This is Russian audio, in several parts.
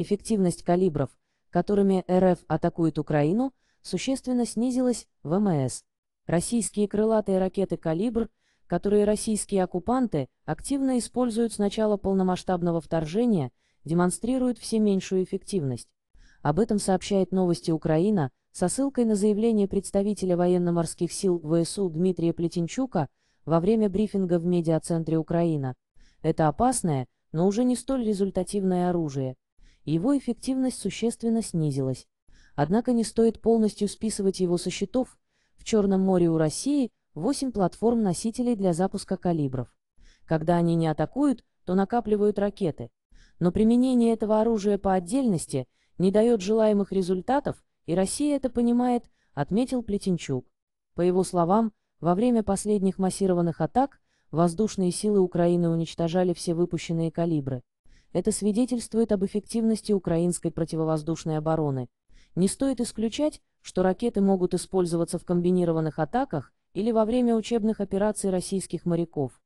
Эффективность калибров, которыми РФ атакует Украину, существенно снизилась. ВМС. Российские крылатые ракеты «Калибр», которые российские оккупанты активно используют с начала полномасштабного вторжения, демонстрируют все меньшую эффективность. Об этом сообщает «Новости Украина» со ссылкой на заявление представителя военно-морских сил ВСУ Дмитрия Плетенчука во время брифинга в Медиацентре «Украина». Это опасное, но уже не столь результативное оружие. Его эффективность существенно снизилась. Однако не стоит полностью списывать его со счетов. В Черном море у России 8 платформ-носителей для запуска калибров. Когда они не атакуют, то накапливают ракеты. Но применение этого оружия по отдельности не дает желаемых результатов, и Россия это понимает, отметил Плетенчук. По его словам, во время последних массированных атак воздушные силы Украины уничтожали все выпущенные калибры. Это свидетельствует об эффективности украинской противовоздушной обороны. Не стоит исключать, что ракеты могут использоваться в комбинированных атаках или во время учебных операций российских моряков.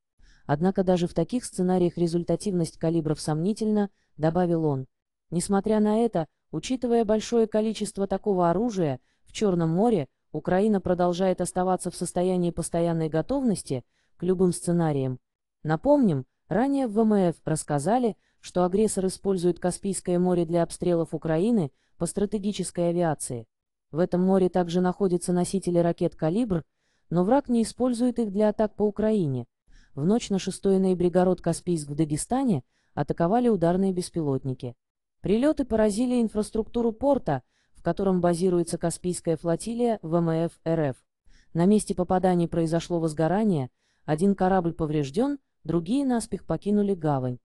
Однако даже в таких сценариях результативность калибров сомнительна, добавил он. Несмотря на это, учитывая большое количество такого оружия, в Черном море Украина продолжает оставаться в состоянии постоянной готовности к любым сценариям. Напомним, ранее в ВМФ рассказали, что агрессор использует Каспийское море для обстрелов Украины по стратегической авиации. В этом море также находятся носители ракет «Калибр», но враг не использует их для атак по Украине. В ночь на 6 ноября город Каспийск в Дагестане атаковали ударные беспилотники. Прилеты поразили инфраструктуру порта, в котором базируется Каспийская флотилия ВМФ РФ. На месте попаданий произошло возгорание, один корабль поврежден, другие наспех покинули гавань.